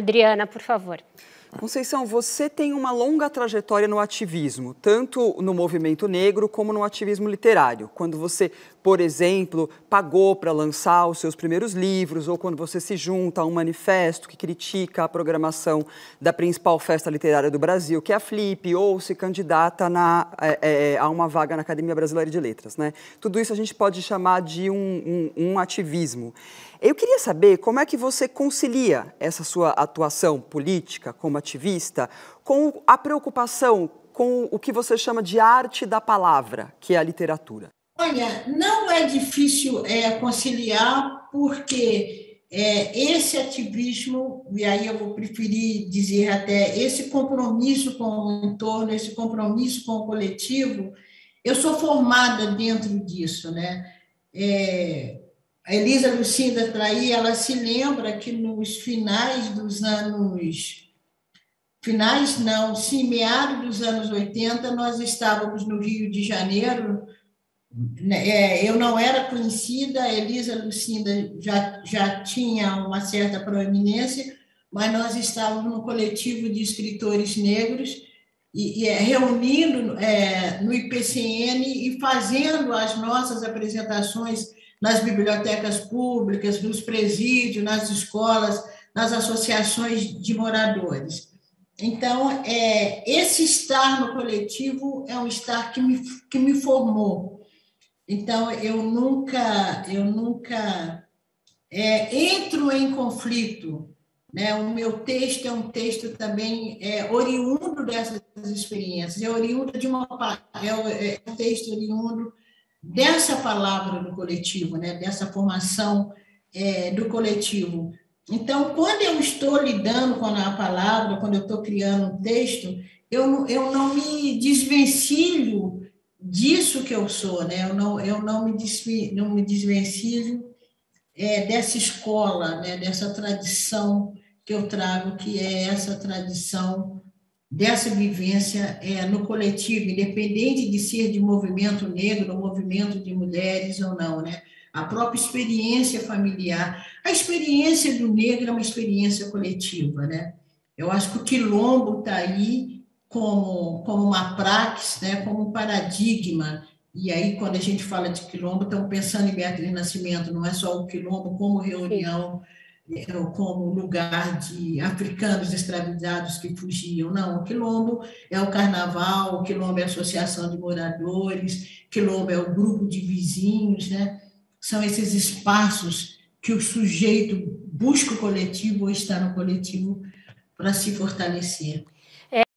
Adriana, por favor. Conceição, você tem uma longa trajetória no ativismo, tanto no movimento negro como no ativismo literário. Quando você, por exemplo, pagou para lançar os seus primeiros livros ou quando você se junta a um manifesto que critica a programação da principal festa literária do Brasil, que é a Flip, ou se candidata a uma vaga na Academia Brasileira de Letras, né? Tudo isso a gente pode chamar de um ativismo. Eu queria saber como é que você concilia essa sua atuação política como ativista com a preocupação com o que você chama de arte da palavra, que é a literatura. Olha, não é difícil conciliar, porque esse ativismo, e aí eu vou preferir dizer até esse compromisso com o entorno, esse compromisso com o coletivo, eu sou formada dentro disso, né? A Elisa Lucinda ela se lembra que nos finais dos anos... Finais não, sim, meados dos anos 80, nós estávamos no Rio de Janeiro. Eu não era conhecida, a Elisa Lucinda já tinha uma certa proeminência, mas nós estávamos no coletivo de escritores negros e reunindo no IPCN e fazendo as nossas apresentações nas bibliotecas públicas, nos presídios, nas escolas, nas associações de moradores. Então, esse estar no coletivo é um estar que me formou. Então, eu nunca entro em conflito, né? O meu texto é um texto também oriundo dessas experiências, é um texto oriundo dessa palavra do coletivo, né? Dessa formação do coletivo. Então, quando eu estou lidando com a palavra, quando eu estou criando um texto, eu não me desvencilho disso que eu sou, né? Eu não me desvencilho dessa escola, né? Dessa tradição que eu trago, que é essa tradição dessa vivência no coletivo, independente de ser de movimento negro, movimento de mulheres ou não, né? A própria experiência familiar. A experiência do negro é uma experiência coletiva, né? Eu acho que o quilombo está aí como uma praxis, né? Como um paradigma. E aí, quando a gente fala de quilombo, estamos pensando em Beatriz de Nascimento, não é só o quilombo como reunião... Sim. Como lugar de africanos escravizados que fugiam. Não, o quilombo é o carnaval, o quilombo é a associação de moradores, o quilombo é o grupo de vizinhos, né? São esses espaços que o sujeito busca o coletivo ou está no coletivo para se fortalecer.